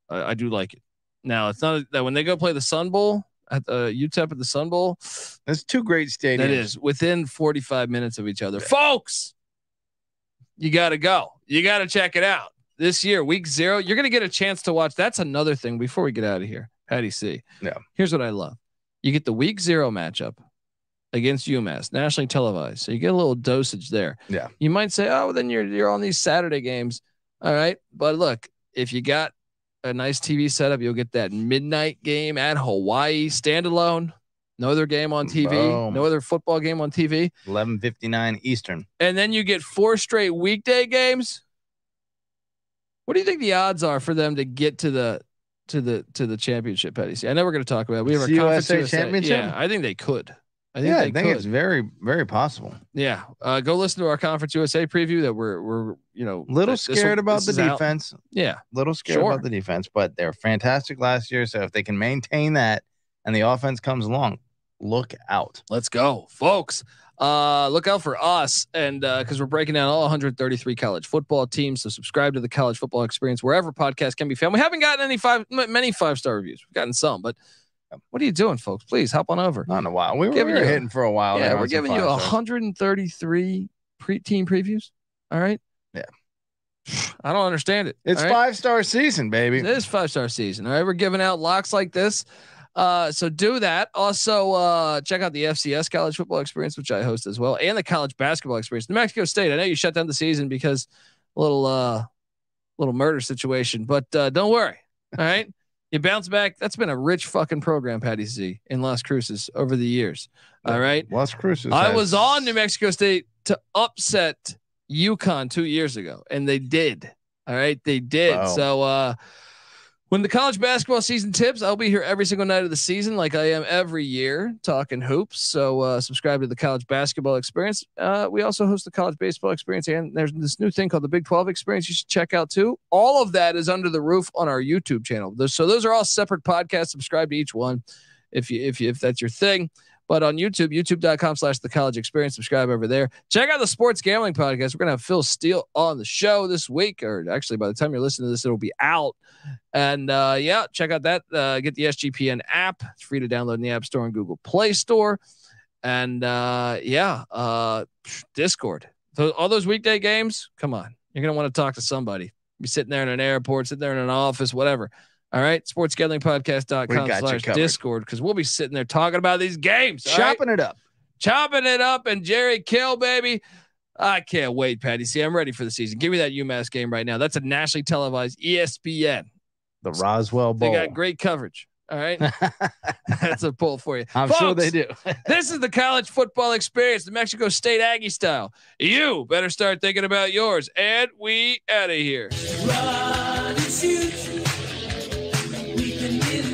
I, I do like it. Now it's not that when they go play the Sun Bowl at uh, U T E P at the Sun Bowl, that's two great stadiums. That is within forty-five minutes of each other, yeah. Folks. You got to go. You got to check it out this year, week zero. You're gonna get a chance to watch. That's another thing before we get out of here. Patty C. Yeah. Here's what I love. You get the week zero matchup against UMass, nationally televised. So you get a little dosage there. Yeah. You might say, oh, well, then you're, you're on these Saturday games. All right. But look, if you got a nice T V setup, you'll get that midnight game at Hawaii standalone. No other game on T V, Boom. No other football game on T V. eleven fifty-nine Eastern. And then you get four straight weekday games. What do you think the odds are for them to get to the, to the, to the championship, Patty C? I know we're going to talk about it. We have our Conference U S A championship. Yeah, I think they could. I think yeah, I think could. It's very, very possible. Yeah, uh, go listen to our Conference U S A preview that we're, we're you know, little this, scared this, about this the defense. Out. Yeah, little scared sure. about the defense, but they're fantastic last year. So if they can maintain that and the offense comes along, look out. Let's go, folks. Uh, look out for us, and uh, because we're breaking down all one hundred thirty-three college football teams. So subscribe to the College Football Experience wherever podcasts can be found. We haven't gotten any five, many five star reviews. We've gotten some, but. What are you doing, folks? Please hop on over. Not in a while. We were, we were you, hitting for a while. Yeah, we're giving you one hundred thirty-three pre team previews. All right. Yeah. I don't understand it. It's right? Five star season, baby. It is five star season. All right. We're giving out locks like this. Uh, so do that. Also, uh, check out the F C S College Football Experience, which I host as well, and the College Basketball Experience. New Mexico State, I know you shut down the season because a little, uh, little murder situation, but uh, don't worry. All right. You bounce back. That's been a rich fucking program, Patty C, in Las Cruces over the years. All right. Las Cruces. I has- was on New Mexico State to upset UConn two years ago, and they did. All right. They did. Wow. So uh, when the college basketball season tips, I'll be here every single night of the season, like I am every year, talking hoops. So uh, subscribe to the College Basketball Experience. Uh, we also host the College Baseball Experience, and there's this new thing called the Big twelve Experience you should check out too. All of that is under the roof on our YouTube channel. So those are all separate podcasts. Subscribe to each one if you if you, if that's your thing. But on YouTube, youtube.com slash the college experience, subscribe over there. Check out the Sports Gambling Podcast. We're going to have Phil Steele on the show this week, or actually by the time you're listening to this, it'll be out. And uh, yeah, check out that, uh, get the S G P N app. It's free to download in the App Store and Google Play Store. And uh, yeah, uh, Discord. So all those weekday games, come on. You're going to want to talk to somebody. You're sitting there in an airport, sitting there in an office, whatever. All right, sports gambling podcast dot com slash Discord, because we'll be sitting there talking about these games. Chopping right? it up. Chopping it up, and Jerry Kill, baby. I can't wait, Patty. See, I'm ready for the season. Give me that UMass game right now. That's a nationally televised E S P N. The Roswell Bowl. They got great coverage. All right. That's a poll for you. I'm Folks, sure they do. This is the college football experience, the Mexico State Aggie style. You better start thinking about yours, and we out of here. Run and shoot. We can